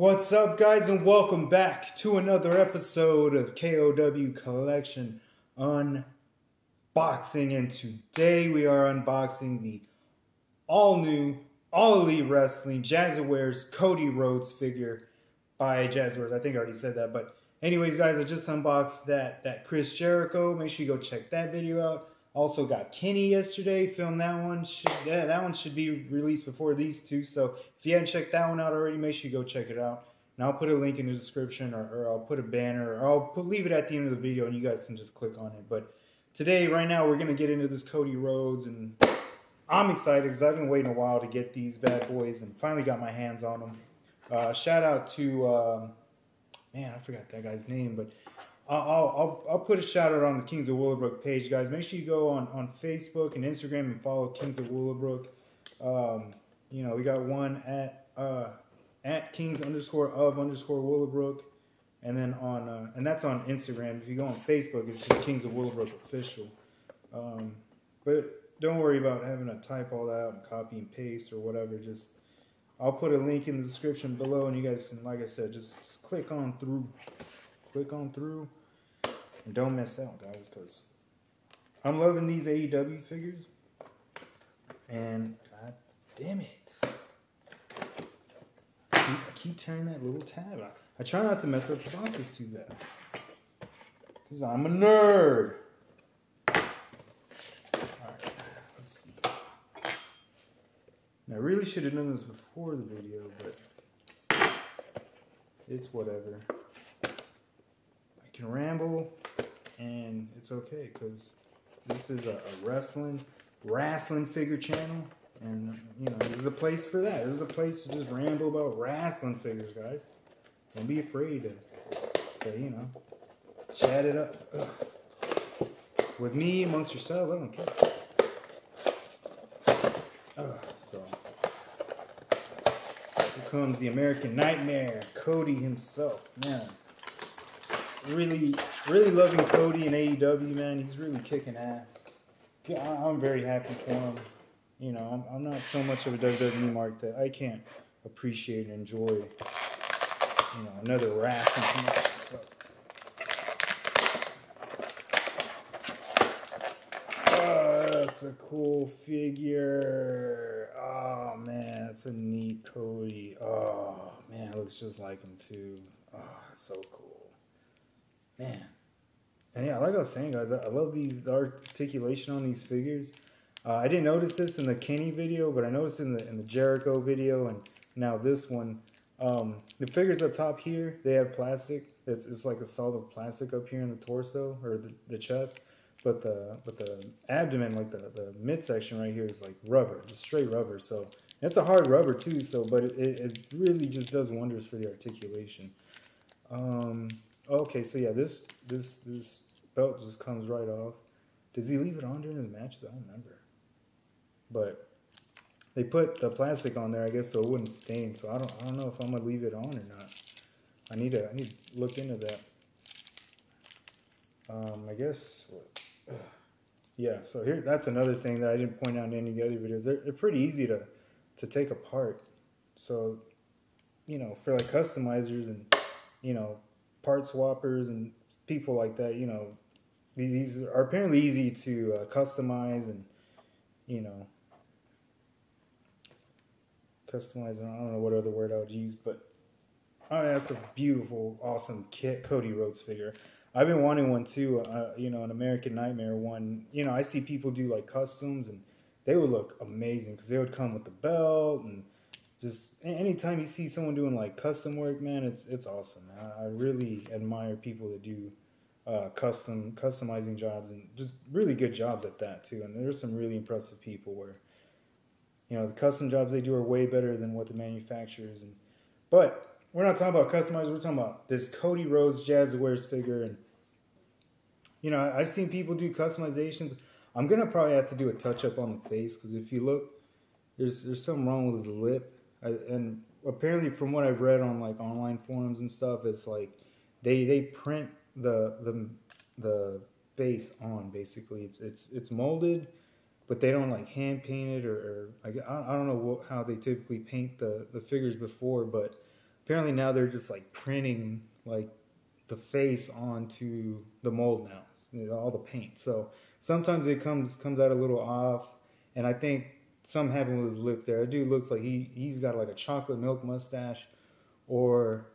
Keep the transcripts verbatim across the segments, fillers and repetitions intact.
What's up, guys, and welcome back to another episode of K O W Collection Unboxing. And today we are unboxing the all-new, All Elite Wrestling Jazwares Cody Rhodes figure by Jazwares. I think I already said that, but anyways, guys, I just unboxed that, that Chris Jericho. Make sure you go check that video out. Also got Kenny yesterday, filmed that one. Should, yeah, that one should be released before these two. So if you haven't checked that one out already, make sure you go check it out. And I'll put a link in the description, or, or I'll put a banner, or I'll put, leave it at the end of the video and you guys can just click on it. But today, right now, we're going to get into this Cody Rhodes, and I'm excited because I've been waiting a while to get these bad boys and finally got my hands on them. Uh, shout out to, um, man, I forgot that guy's name, but I'll, I'll, I'll put a shout out on the Kings of Willowbrook page, guys. Make sure you go on, on Facebook and Instagram and follow Kings of Willowbrook. Um, you know, we got one at uh, at Kings underscore of underscore Willowbrook, and then on uh, and that's on Instagram. If you go on Facebook, it's just Kings of Willowbrook official. Um, but don't worry about having to type all that out and copy and paste or whatever. Just I'll put a link in the description below, and you guys can, like I said, just, just click on through, click on through. And don't miss out, guys, because I'm loving these A E W figures. And god damn it. I keep, I keep turning that little tab. I, I try not to mess up the boxes too bad, because I'm a nerd. Alright, let's see. Now, I really should have done this before the video, but it's whatever. I can ramble. And it's okay, because this is a, a wrestling, wrestling figure channel. And, you know, this is a place for that. This is a place to just ramble about wrestling figures, guys. Don't be afraid to, to you know, chat it up. Ugh. With me, amongst yourselves, I don't care. Ugh, so, here comes the American Nightmare, Cody himself, man. Really, really loving Cody and A E W, man. He's really kicking ass. Yeah, I'm very happy for him. You know, I'm, I'm not so much of a W W E mark that I can't appreciate and enjoy, you know, another wrestling team. So. Oh, that's a cool figure. Oh, man, that's a neat Cody. Oh, man, looks just like him, too. Oh, that's so cool. Man, and yeah, like I was saying, guys, I love these, the articulation on these figures. Uh, I didn't notice this in the Kenny video, but I noticed in the in the Jericho video, and now this one. Um, the figures up top here, they have plastic. It's it's like a solid plastic up here in the torso or the, the chest, but the but the abdomen, like the the midsection right here, is like rubber, just straight rubber. So it's a hard rubber too. So, but it it really just does wonders for the articulation. Um. Okay, so yeah, this this this belt just comes right off. Does he leave it on during his matches? I don't remember. But they put the plastic on there, I guess, so it wouldn't stain. So I don't I don't know if I'm gonna leave it on or not. I need to I need to look into that. Um, I guess. Yeah. So here, that's another thing that I didn't point out in any of the other videos. They're, they're pretty easy to to take apart. So, you know, for like customizers and, you know, part swappers and people like that, you know, these are apparently easy to uh, customize and, you know, customize. I don't know what other word I would use, but oh, that's a beautiful, awesome kit, Cody Rhodes figure. I've been wanting one too, uh, you know, an American Nightmare one. You know, I see people do like customs, and they would look amazing because they would come with the belt and. Just anytime you see someone doing like custom work, man, it's it's awesome. Man. I really admire people that do uh, custom customizing jobs, and just really good jobs at that too. And there's some really impressive people where, you know, the custom jobs they do are way better than what the manufacturers. And but we're not talking about customizers. We're talking about this Cody Rhodes Jazwares figure. And you know, I've seen people do customizations. I'm gonna probably have to do a touch up on the face, because if you look, there's there's something wrong with his lip. I, and apparently, from what I've read on like online forums and stuff, it's like they they print the the the face on, basically. It's it's it's molded, but they don't like hand paint it, or, or I, I don't know what, how they typically paint the the figures before. But apparently now they're just like printing like the face onto the mold now, you know, all the paint. So sometimes it comes comes out a little off, and I think something happened with his lip there. That dude looks like he he's got like a chocolate milk mustache, or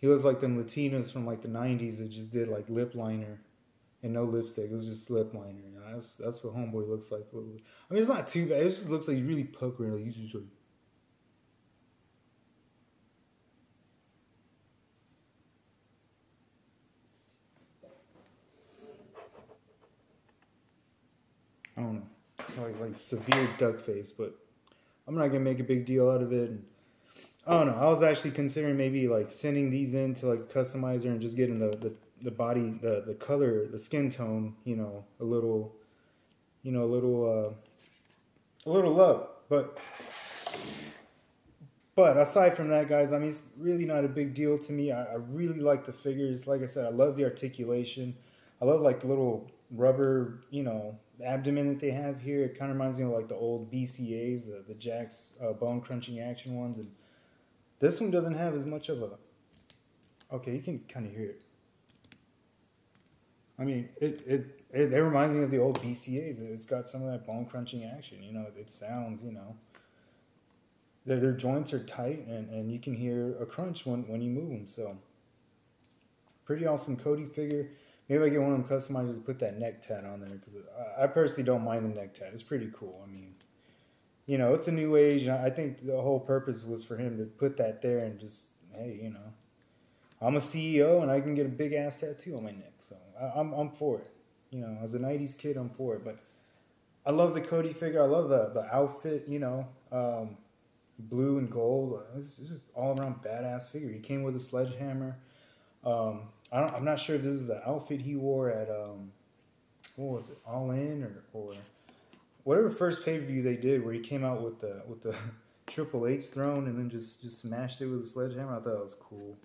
he looks like them Latinos from like the nineties that just did like lip liner and no lipstick. It was just lip liner. You know, that's that's what homeboy looks like. I mean, it's not too bad. It just looks like he's really puckering. Like he's just like. I don't know. It's like, like severe duck face, but I'm not gonna make a big deal out of it. And I don't know. I was actually considering maybe like sending these in to like a customizer and just getting the, the, the body, the, the color, the skin tone, you know, a little, you know, a little, uh, a little love. But, but aside from that, guys, I mean, it's really not a big deal to me. I, I really like the figures. Like I said, I love the articulation. I love like the little rubber, you know, abdomen that they have here. It kind of reminds me of like the old B C As, the, the Jack's uh, bone crunching action ones, and this one doesn't have as much of a. Okay, you can kind of hear it. I mean, it it it, it reminds me of the old B C As. It's got some of that bone crunching action. You know, it sounds. You know, their their joints are tight, and and you can hear a crunch when when you move them. So, pretty awesome Cody figure. Maybe I get one of them customized and put that neck tat on there, because I, I personally don't mind the neck tat. It's pretty cool. I mean, you know, it's a new age, and I think the whole purpose was for him to put that there and just, hey, you know, I'm a C E O and I can get a big ass tattoo on my neck, so I, I'm I'm for it. You know, as a nineties kid, I'm for it. But I love the Cody figure. I love the the outfit. You know, um, blue and gold. It's just all around badass figure. He came with a sledgehammer. Um, I don't, I'm not sure if this is the outfit he wore at, um, what was it, All In or, or whatever first pay-per-view they did where he came out with the with the Triple H throne and then just, just smashed it with a sledgehammer. I thought that was cool.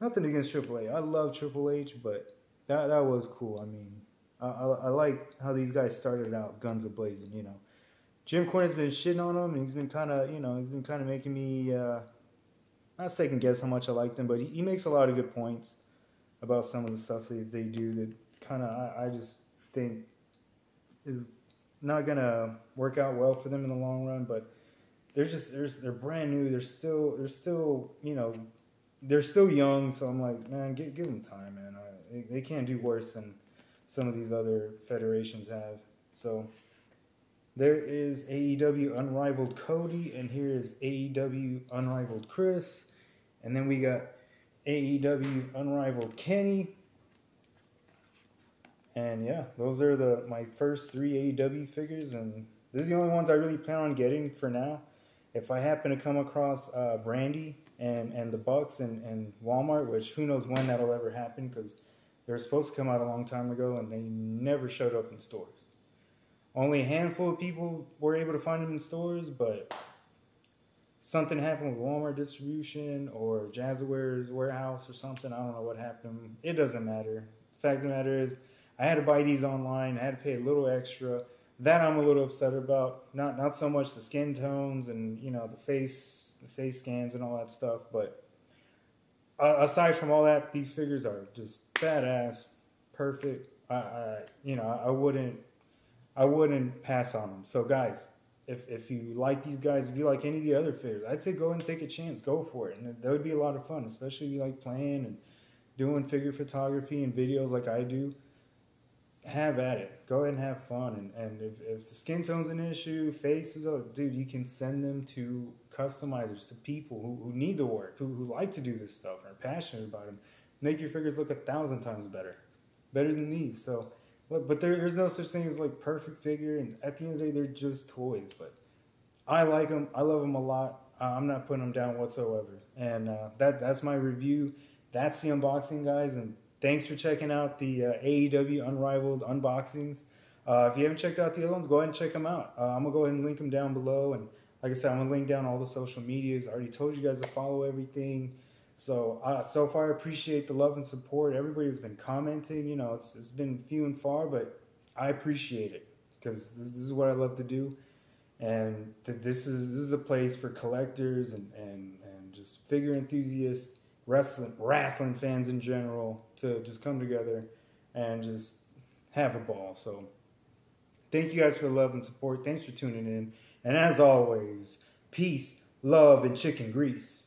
Nothing against Triple H. I love Triple H, but that that was cool. I mean, I, I, I like how these guys started out guns a-blazing, you know. Jim Cornette's been shitting on them, and he's been kind of, you know, he's been kind of making me, uh, not second-guess how much I like them, but he, he makes a lot of good points about some of the stuff that they do that kind of, I, I just think is not going to work out well for them in the long run, but they're just, they're, they're brand new. They're still, they're still, you know, they're still young. So I'm like, man, give, give them time, man. I, they, they can't do worse than some of these other federations have. So there is A E W Unrivaled Cody, and here is A E W Unrivaled Chris. And then we got A E W Unrivaled Kenny. And yeah, those are the my first three A E W figures, and this is the only ones I really plan on getting for now. If I happen to come across uh, Brandy and, and the Bucks and, and Walmart, which who knows when that'll ever happen, because they were supposed to come out a long time ago and they never showed up in stores. Only a handful of people were able to find them in stores, but something happened with Walmart distribution or Jazwares warehouse or something. I don't know what happened. It doesn't matter. The fact of the matter is, I had to buy these online. I had to pay a little extra. That I'm a little upset about. Not not so much the skin tones and, you know, the face the face scans and all that stuff. But uh, aside from all that, these figures are just badass, perfect. I, I you know I wouldn't I wouldn't pass on them. So guys, If, if you like these guys, if you like any of the other figures, I'd say go and take a chance. Go for it. And that would be a lot of fun, especially if you like playing and doing figure photography and videos like I do. Have at it. Go ahead and have fun. And, and if, if the skin tone's an issue, faces, oh, dude, you can send them to customizers, to people who, who need the work, who, who like to do this stuff and are passionate about them. Make your figures look a thousand times better. Better than these. So but there, there's no such thing as like perfect figure, and at the end of the day, they're just toys. But I like them. I love them a lot. I'm not putting them down whatsoever. And uh, that that's my review. That's the unboxing, guys. And thanks for checking out the uh, A E W Unrivaled unboxings. Uh, if you haven't checked out the other ones, go ahead and check them out. Uh, I'm gonna go ahead and link them down below. And like I said, I'm gonna link down all the social medias. I already told you guys to follow everything. So, uh, so far, I appreciate the love and support. Everybody's been commenting. You know, it's, it's been few and far, but I appreciate it, because this, this is what I love to do. And th this is this is the place for collectors and, and, and and just figure enthusiasts, wrestling wrestling fans in general, to just come together and just have a ball. So thank you guys for the love and support. Thanks for tuning in. And as always, peace, love, and chicken grease.